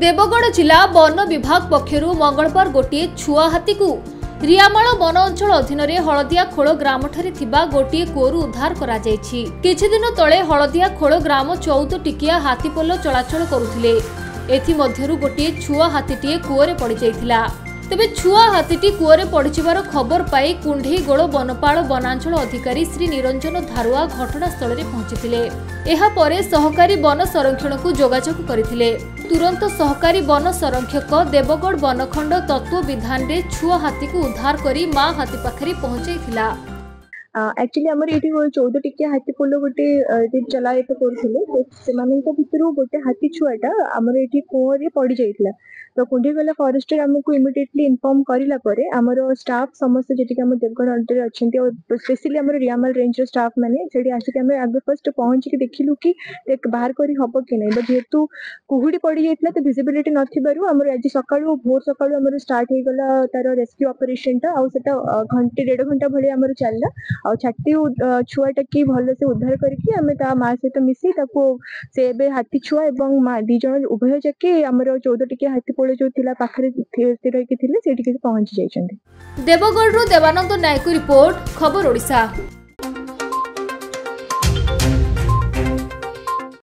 देवगढ़ जिला वन विभाग पक्षरू मंगलवार गोटे छुआ हाथी को रियामाल वन अंचल अधीन हलदिया खोल ग्राम गोटे कूरु उद्धार करा किछि दिन तले हलदिया खोल ग्राम 14 टिकिया हाथी पल्ल चलाचल करुथिले। एथि मध्यरू गोटे छुआ हाथीटी कूओरे पड़ जाइथिला। तेबे छुआ हाथीटी कूओरे पड़िचिबार खबर पाई कुंढी गोड़ वनपाल वनांचल अधिकारी श्री निरंजन धारुवा घटनास्थल में पहुंचीथिले। एहा परे सहकारी वन संरक्षण को जोगाजोग करथिले। तुरंत सहकारी वन संरक्षक देवगढ़ वनखंड तत्व विधान रे छुआ हाथी को उद्धार करी मां हाथी पाखरी पहुंचैथिला। एक्चुअली हमर एठी 14 टिकिया हाथी पोलो गोटे चला एते करथिले। सेमानंक भितरु गोटे हाथी छुआटा हमर एठी कोरे पड़ी जाइथिला। तो कुंडीगला फॉरेस्टर हमको इमिडिएटली इनफॉर्म करिला परे हमर स्टाफ समस्त जेटिक हम देवगढ़ अंडर अछंती और स्पेशली हमर रियामल रेंज रे स्टाफ माने जेडी आसी के हम आगे फर्स्ट पहुंच के देखिलु कि एक बाहर करी होबो कि नै। बट जेतु कुहुडी पड़ी जाइथिला तो विजिबिलिटी नथिबारु हमर आज सकाळो भोर सकाळो हमर स्टार्ट हे गला तार रेस्क्यू ऑपरेशन ता और सेटा घंटे 1.5 घंटा भले हमर चलला और छाटी छुआटा की भल से उद्धार करके आम ता माँ सहित मिसी से एवं हाथी छुआ एवं माँ दीज उभय जाके आम 14 टिकिया हाथी पोल जो थी पाखे रही पहुंची जाइछन्ति। देवगढ़ रो देवानंद नायक रिपोर्ट खबर ओडिसा।